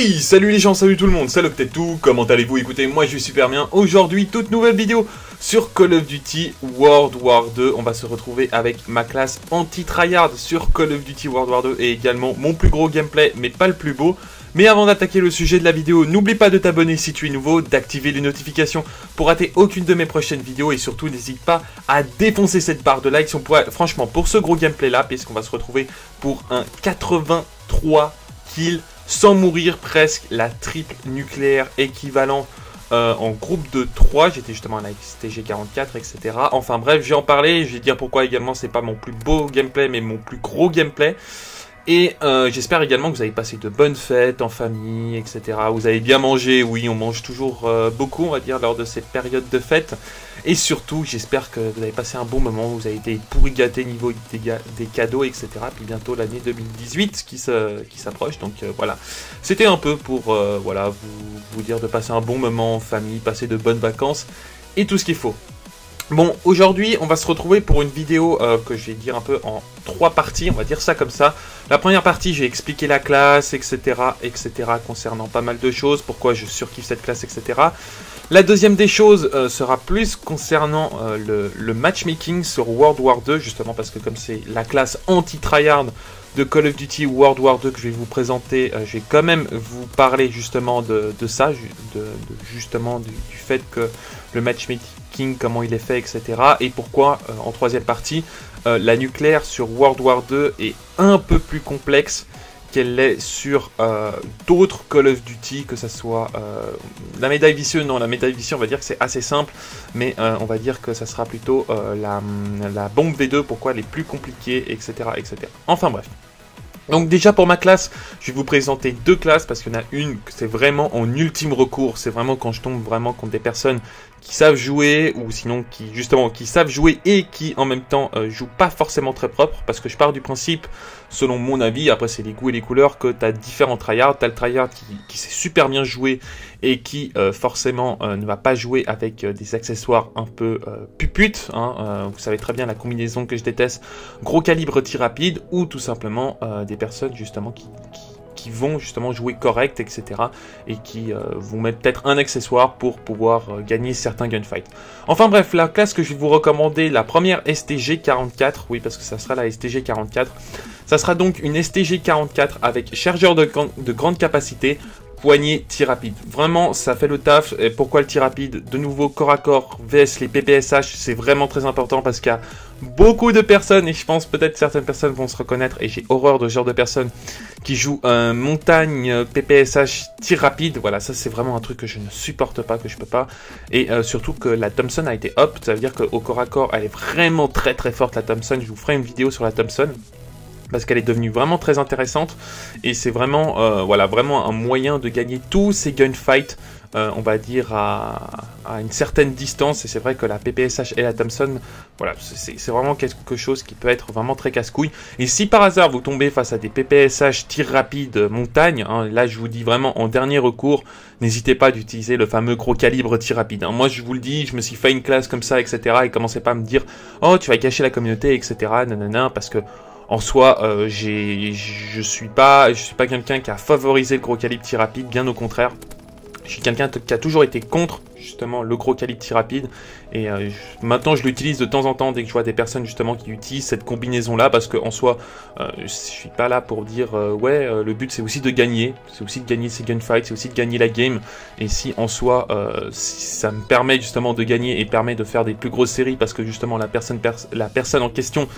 Hey, salut les gens, salut tout le monde, c'est LaughtedTwo, comment allez-vous? Écoutez, moi je suis super bien. Aujourd'hui, toute nouvelle vidéo sur Call of Duty World War 2. On va se retrouver avec ma classe anti-tryhard sur Call of Duty World War 2 et également mon plus gros gameplay, mais pas le plus beau. Mais avant d'attaquer le sujet de la vidéo, n'oublie pas de t'abonner si tu es nouveau, d'activer les notifications pour rater aucune de mes prochaines vidéos et surtout n'hésite pas à défoncer cette barre de likes. On pourrait, franchement, pour ce gros gameplay là, puisqu'on va se retrouver pour un 83 kills sans mourir, presque la triple nucléaire équivalent en groupe de 3. J'étais justement à la STG 44, etc. Enfin bref, je vais en parler, je vais dire pourquoi également c'est pas mon plus beau gameplay mais mon plus gros gameplay. Et j'espère également que vous avez passé de bonnes fêtes en famille, etc. Vous avez bien mangé, oui, on mange toujours beaucoup, on va dire, lors de cette période de fête. Et surtout, j'espère que vous avez passé un bon moment, vous avez été pourri gâté niveau des cadeaux, etc. Puis bientôt l'année 2018 qui s'approche, donc voilà. C'était un peu pour voilà, vous dire de passer un bon moment en famille, passer de bonnes vacances et tout ce qu'il faut. Bon, aujourd'hui, on va se retrouver pour une vidéo que je vais dire un peu en trois parties, on va dire ça comme ça. La première partie, j'ai expliqué la classe, etc., concernant pas mal de choses, pourquoi je surkiffe cette classe, etc. La deuxième des choses sera plus concernant le matchmaking sur World War 2, justement parce que comme c'est la classe anti-tryhard de Call of Duty World War 2 que je vais vous présenter, je vais quand même vous parler justement de ça, justement du fait que le matchmaking, comment il est fait, etc. Et pourquoi, en troisième partie, la nucléaire sur World War 2 est un peu plus complexe qu'elle l'est sur d'autres Call of Duty, que ça soit la médaille vicieuse. Non, la médaille vicieuse, on va dire que c'est assez simple, mais on va dire que ça sera plutôt la bombe V2, pourquoi elle est plus compliquée, etc. Enfin bref. Donc déjà pour ma classe, je vais vous présenter deux classes parce qu'il y en a une que c'est vraiment en ultime recours. C'est vraiment quand je tombe vraiment contre des personnes qui savent jouer ou sinon qui savent jouer et qui en même temps jouent pas forcément très propre, parce que je pars du principe, selon mon avis, après c'est les goûts et les couleurs, que tu as différents tryhards. Tu as le tryhard qui sait super bien jouer et qui forcément ne va pas jouer avec des accessoires un peu puputes, hein, vous savez très bien la combinaison que je déteste, gros calibre tir rapide, ou tout simplement des personnes justement qui vont justement jouer correct, etc. et qui vont mettre peut-être un accessoire pour pouvoir gagner certains gunfights. Enfin bref, la classe que je vais vous recommander, la première STG 44, oui parce que ça sera la STG 44, ça sera donc une STG 44 avec chargeur de grande capacité, poignée, tir rapide. Vraiment, ça fait le taf. Et pourquoi le tir rapide? De nouveau, corps à corps, VS, les PPSH, c'est vraiment très important parce qu'il y a beaucoup de personnes, et je pense peut-être certaines personnes vont se reconnaître, et j'ai horreur de ce genre de personnes qui jouent montagne, PPSH, tir rapide. Voilà, ça c'est vraiment un truc que je ne supporte pas, que je peux pas. Et surtout que la Thompson a été up, ça veut dire qu'au corps à corps, elle est vraiment très très forte la Thompson. Je vous ferai une vidéo sur la Thompson, parce qu'elle est devenue vraiment très intéressante, et c'est vraiment, voilà, vraiment un moyen de gagner tous ces gunfights, on va dire à une certaine distance. Et c'est vrai que la PPSH et la Thompson, voilà, c'est vraiment quelque chose qui peut être vraiment très casse-couille. Et si par hasard vous tombez face à des PPSH tir rapide montagne, hein, là je vous dis vraiment en dernier recours, n'hésitez pas d'utiliser le fameux gros calibre tir rapide, hein. Moi je vous le dis, je me suis fait une classe comme ça, etc. et commencez pas à me dire oh tu vas gâcher la communauté, etc. nanana, parce que en soi, je suis pas quelqu'un qui a favorisé le gros calibre tir rapide, bien au contraire. Je suis quelqu'un qui a toujours été contre justement le gros calibre tir rapide, et maintenant je l'utilise de temps en temps dès que je vois des personnes justement qui utilisent cette combinaison là, parce que en soi je suis pas là pour dire ouais le but c'est aussi de gagner, c'est aussi de gagner ces gunfights, c'est aussi de gagner la game. Et si en soi si ça me permet justement de gagner et permet de faire des plus grosses séries parce que justement la personne en question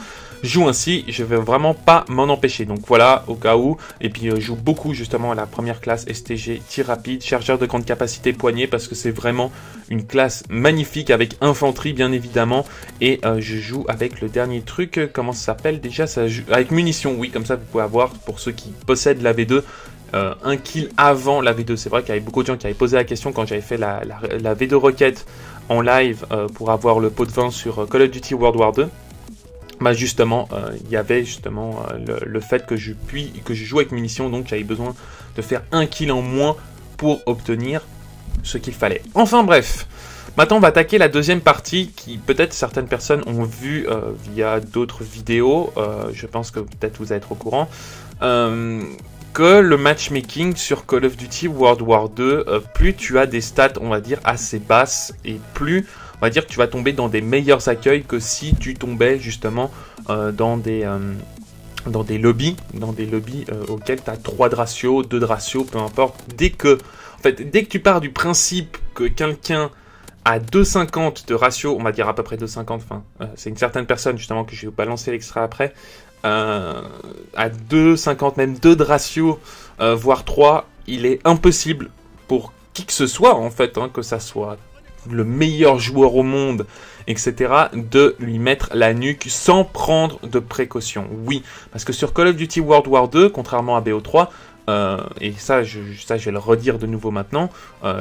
joue ainsi, je vais vraiment pas m'en empêcher. Donc voilà, au cas où. Et puis je joue beaucoup justement à la première classe STG tir rapide, chargeur de grande capacité, poignée, parce que c'est vraiment une classe magnifique avec infanterie bien évidemment. Et je joue avec le dernier truc, comment ça s'appelle déjà, ça joue avec munitions, oui, comme ça vous pouvez avoir, pour ceux qui possèdent la V2, un kill avant la V2. C'est vrai qu'il y avait beaucoup de gens qui avaient posé la question quand j'avais fait la V2 requête en live pour avoir le pot de vin sur Call of Duty World War 2. Bah justement, il y avait justement le fait que je joue avec munitions, donc j'avais besoin de faire un kill en moins pour obtenir ce qu'il fallait. Enfin bref, maintenant on va attaquer la deuxième partie qui peut-être certaines personnes ont vu via d'autres vidéos, je pense que peut-être vous allez être au courant. que le matchmaking sur Call of Duty World War 2, plus tu as des stats, on va dire, assez basses, et plus, on va dire, tu vas tomber dans des meilleurs accueils que si tu tombais justement dans des lobbies auxquels tu as 3 de ratio, 2 de ratio, peu importe. Dès que tu pars du principe que quelqu'un à 2,50 de ratio, on va dire à peu près 2,50, enfin, c'est une certaine personne justement que je vais balancer l'extrait après, à 2,50, même 2 de ratio, voire 3, il est impossible pour qui que ce soit, en fait, hein, que ça soit le meilleur joueur au monde, etc., de lui mettre la nuque sans prendre de précaution. Oui, parce que sur Call of Duty World War 2, contrairement à BO3, et ça je vais le redire de nouveau maintenant,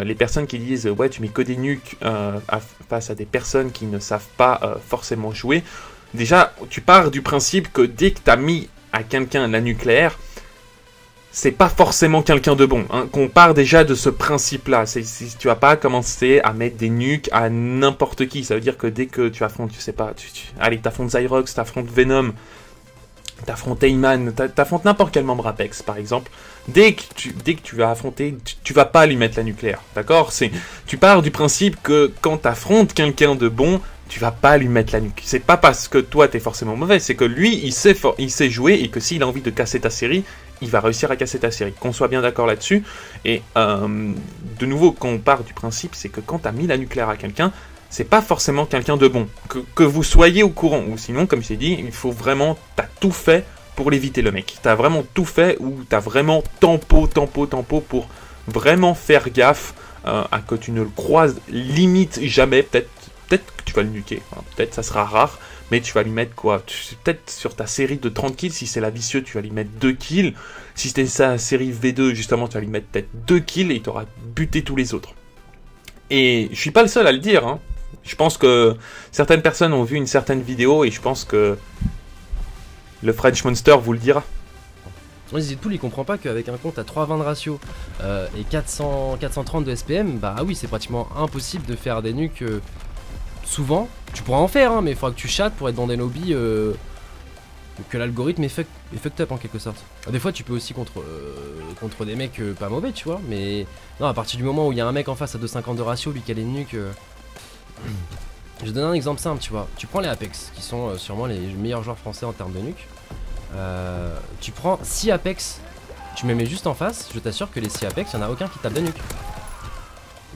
les personnes qui disent « Ouais, tu mets que des nuques face à des personnes qui ne savent pas forcément jouer », déjà, tu pars du principe que dès que tu as mis à quelqu'un la nucléaire, c'est pas forcément quelqu'un de bon, hein, qu'on part déjà de ce principe-là. Tu vas pas commencer à mettre des nuques à n'importe qui. Ça veut dire que dès que tu affrontes, je sais pas, allez, t'affrontes Zyrox, t'affrontes Venom, t'affrontes Iman, t'affrontes n'importe quel membre Apex, par exemple. Dès que tu vas affronter, tu vas pas lui mettre la nucléaire, d'accord? Tu pars du principe que quand t'affrontes quelqu'un de bon, tu vas pas lui mettre la nuque. C'est pas parce que toi t'es forcément mauvais, c'est que lui il sait jouer et que s'il a envie de casser ta série, il va réussir à casser ta série. Qu'on soit bien d'accord là-dessus. Et de nouveau, quand on part du principe, c'est que quand t'as mis la nucléaire à quelqu'un, c'est pas forcément quelqu'un de bon. Que vous soyez au courant ou sinon, comme je t'ai dit, il faut vraiment, t'as tout fait pour l'éviter le mec. T'as vraiment tout fait ou t'as vraiment tempo pour vraiment faire gaffe à que tu ne le croises limite jamais, peut-être que tu vas le nuquer, hein. Peut-être ça sera rare, mais tu vas lui mettre quoi? Peut-être sur ta série de 30 kills, si c'est la vicieux, tu vas lui mettre 2 kills. Si c'était sa série V2, justement, tu vas lui mettre peut-être 2 kills et il t'aura buté tous les autres. Et je suis pas le seul à le dire, hein. Je pense que certaines personnes ont vu une certaine vidéo et je pense que le French Monster vous le dira. Zyrox, il comprend pas qu'avec un compte à 3,20 de ratio et 430 de SPM, bah oui, c'est pratiquement impossible de faire des nuques. Souvent, tu pourras en faire, hein, mais il faudra que tu chattes pour être dans des lobbies que l'algorithme est fucked up en quelque sorte. Alors, des fois, tu peux aussi contre des mecs pas mauvais, tu vois, mais non, à partir du moment où il y a un mec en face à 2,50 de ratio, lui qui a les nuques. Je vais donner un exemple simple, tu vois. Tu prends les Apex, qui sont sûrement les meilleurs joueurs français en termes de nuques. Tu prends 6 Apex, tu me mets juste en face, je t'assure que les 6 Apex, il n'y en a aucun qui tape de nuque.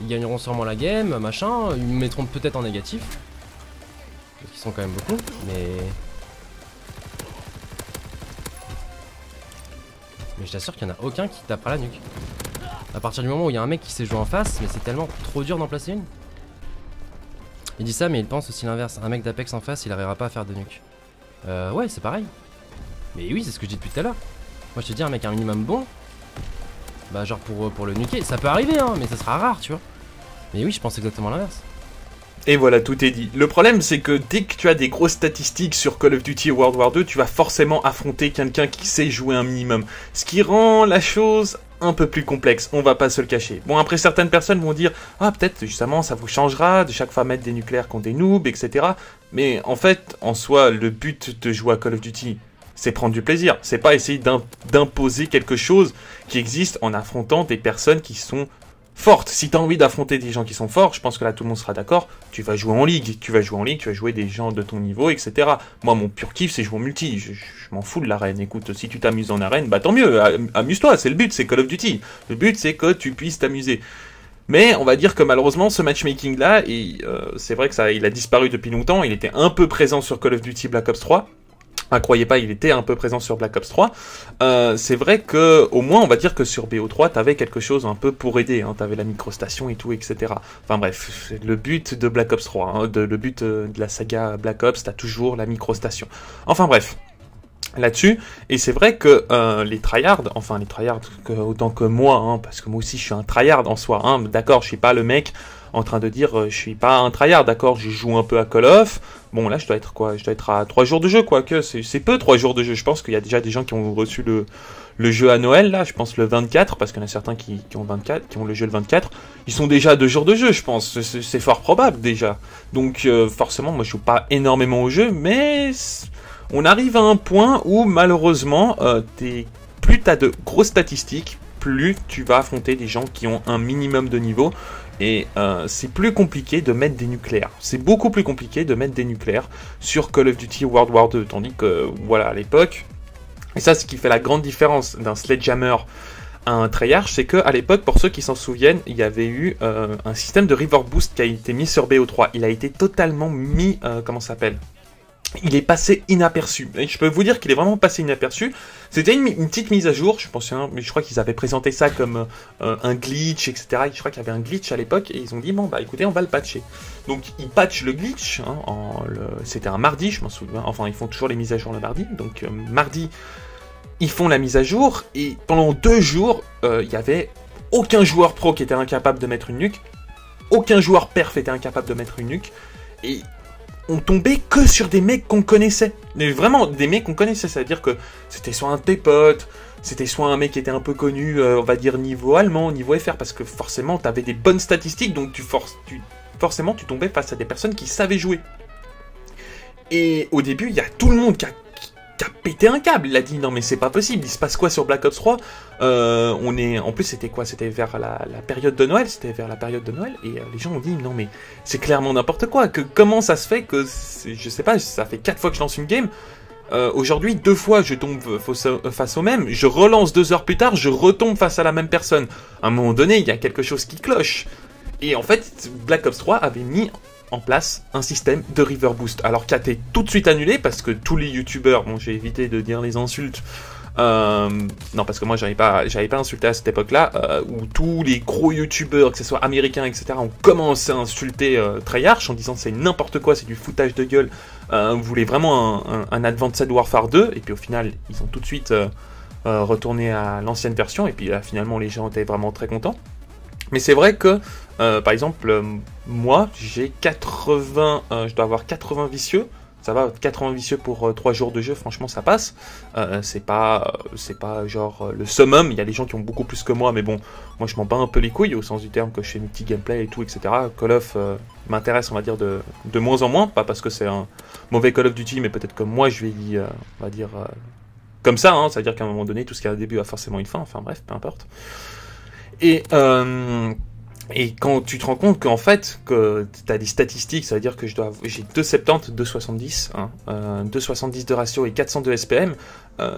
Ils gagneront sûrement la game, machin, ils me mettront peut-être en négatif. Parce qu'ils sont quand même beaucoup, mais... mais je t'assure qu'il n'y en a aucun qui tapera la nuque. À partir du moment où il y a un mec qui sait jouer en face, mais c'est tellement trop dur d'en placer une. Il dit ça, mais il pense aussi l'inverse. Un mec d'Apex en face, il n'arrivera pas à faire de nuque. Ouais, c'est pareil. Mais oui, c'est ce que je dis depuis tout à l'heure. Moi, je te dis, un mec un minimum bon... bah genre pour le nuquer, ça peut arriver hein, mais ça sera rare tu vois. Mais oui, je pense exactement l'inverse. Et voilà, tout est dit. Le problème c'est que dès que tu as des grosses statistiques sur Call of Duty World War 2, tu vas forcément affronter quelqu'un qui sait jouer un minimum. Ce qui rend la chose un peu plus complexe, on va pas se le cacher. Bon après certaines personnes vont dire « Ah peut-être justement ça vous changera de chaque fois mettre des nucléaires contre des noobs, etc. » Mais en fait, en soi, le but de jouer à Call of Duty... c'est prendre du plaisir, c'est pas essayer d'imposer quelque chose qui existe en affrontant des personnes qui sont fortes. Si tu as envie d'affronter des gens qui sont forts, je pense que là tout le monde sera d'accord, tu vas jouer en ligue, tu vas jouer des gens de ton niveau, etc. Moi mon pur kiff c'est jouer en multi, je m'en fous de l'arène, écoute, si tu t'amuses en arène, bah tant mieux, amuse-toi, c'est le but, c'est Call of Duty. Le but c'est que tu puisses t'amuser. Mais on va dire que malheureusement ce matchmaking là, c'est vrai que il a disparu depuis longtemps, il était un peu présent sur Call of Duty Black Ops 3. Ah, croyez pas, il était un peu présent sur Black Ops 3. C'est vrai que, au moins, on va dire que sur BO3, t'avais quelque chose un peu pour aider. Hein, t'avais la microstation et tout, etc. Enfin bref, le but de Black Ops 3, hein, le but de la saga Black Ops, t'as toujours la microstation. Enfin bref, là-dessus. Et c'est vrai que les tryhards, enfin les tryhards, autant que moi, hein, parce que moi aussi je suis un tryhard en soi. Hein, d'accord, je suis pas le mec en train de dire je suis pas un tryhard, d'accord, je joue un peu à Call of. Bon là je dois être quoi, je dois être à 3 jours de jeu, quoique c'est peu 3 jours de jeu, je pense qu'il y a déjà des gens qui ont reçu le jeu à Noël là, je pense le 24, parce qu'il y en a certains qui ont le jeu le 24, ils sont déjà à 2 jours de jeu je pense, c'est fort probable déjà. Donc forcément moi je joue pas énormément au jeu, mais on arrive à un point où malheureusement t'es plus tu as de grosses statistiques, plus tu vas affronter des gens qui ont un minimum de niveau. Et c'est plus compliqué de mettre des nucléaires. C'est beaucoup plus compliqué de mettre des nucléaires sur Call of Duty World War 2. Tandis que, voilà, à l'époque... Et ça, ce qui fait la grande différence d'un Sledgehammer à un Treyarch, c'est qu'à l'époque, pour ceux qui s'en souviennent, il y avait eu un système de River Boost qui a été mis sur BO3. Il a été totalement mis... comment ça s'appelle ? Il est passé inaperçu. Et je peux vous dire qu'il est vraiment passé inaperçu. C'était une petite mise à jour, je pense, hein, mais je crois qu'ils avaient présenté ça comme un glitch, etc. Je crois qu'il y avait un glitch à l'époque et ils ont dit, bon, bah écoutez, on va le patcher. Donc, ils patchent le glitch. Hein, c'était un mardi, je m'en souviens. Enfin, ils font toujours les mises à jour le mardi. Donc, mardi, ils font la mise à jour. Et pendant 2 jours, il n'y avait aucun joueur pro qui était incapable de mettre une nuque. Aucun joueur perf était incapable de mettre une nuque. Et... on tombait que sur des mecs qu'on connaissait. Mais vraiment, des mecs qu'on connaissait. C'est-à-dire que c'était soit un de tes potes, c'était soit un mec qui était un peu connu, on va dire niveau allemand, niveau FR, parce que forcément, tu avais des bonnes statistiques, donc forcément, tu tombais face à des personnes qui savaient jouer. Et au début, il y a tout le monde qui a pété un câble. Il a dit, non mais c'est pas possible, il se passe quoi sur Black Ops 3 En plus, c'était quoi? C'était vers la période de Noël, et les gens ont dit, non mais c'est clairement n'importe quoi, comment ça se fait que, je sais pas, ça fait 4 fois que je lance une game, aujourd'hui, 2 fois je tombe face au même, je relance 2 heures plus tard, je retombe face à la même personne. À un moment donné, il y a quelque chose qui cloche. Et en fait, Black Ops 3 avait mis... en place un système de River Boost, alors qui a été tout de suite annulé parce que tous les youtubeurs, bon j'ai évité de dire les insultes, non parce que moi j'avais pas insulté à cette époque là, où tous les gros youtubeurs, que ce soit américains etc, ont commencé à insulter Treyarch en disant c'est n'importe quoi, c'est du foutage de gueule, vous voulez vraiment un Advanced Warfare 2, et puis au final ils ont tout de suite retourné à l'ancienne version, et puis là finalement les gens étaient vraiment très contents. Mais c'est vrai que, par exemple, moi, j'ai 80... je dois avoir 80 vicieux. Ça va, 80 vicieux pour 3 jours de jeu, franchement, ça passe. C'est pas genre le summum. Il y a des gens qui ont beaucoup plus que moi, mais bon, moi, je m'en bats un peu les couilles, au sens du terme que je fais mes petits gameplay et tout, etc. Call of m'intéresse, on va dire, de moins en moins. Pas parce que c'est un mauvais Call of Duty, mais peut-être que moi, je vais y, on va dire, comme ça. Hein, c'est-à-dire qu'à un moment donné, tout ce qui a un début a forcément une fin. Enfin bref, peu importe. Et quand tu te rends compte qu'en fait, que tu as des statistiques, ça veut dire que j'ai 2,70, 2,70, hein, 2,70 de ratio et 402 SPM,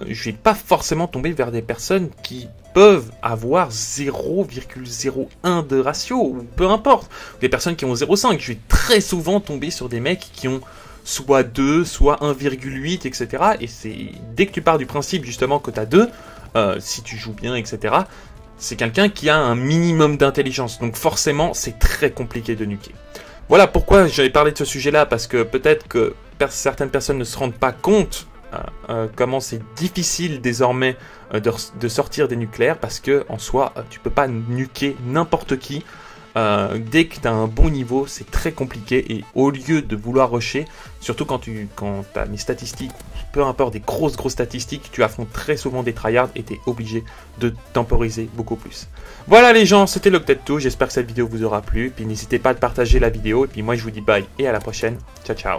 je vais pas forcément tomber vers des personnes qui peuvent avoir 0,01 de ratio, ou peu importe, des personnes qui ont 0,5, je vais très souvent tomber sur des mecs qui ont soit 2, soit 1,8, etc. Et c'est dès que tu pars du principe justement que tu as 2, si tu joues bien, etc., c'est quelqu'un qui a un minimum d'intelligence, donc forcément, c'est très compliqué de nuquer. Voilà pourquoi j'avais parlé de ce sujet-là, parce que peut-être que certaines personnes ne se rendent pas compte comment c'est difficile désormais de sortir des nucléaires, parce que en soi, tu peux pas nuquer n'importe qui. Dès que tu as un bon niveau, c'est très compliqué, et au lieu de vouloir rusher, surtout quand tu as mes statistiques, peu importe des grosses statistiques, tu affrontes très souvent des tryhards et tu es obligé de temporiser beaucoup plus. Voilà les gens, c'était LaughtedTwo, j'espère que cette vidéo vous aura plu, puis n'hésitez pas à partager la vidéo, et puis moi je vous dis bye et à la prochaine, ciao ciao.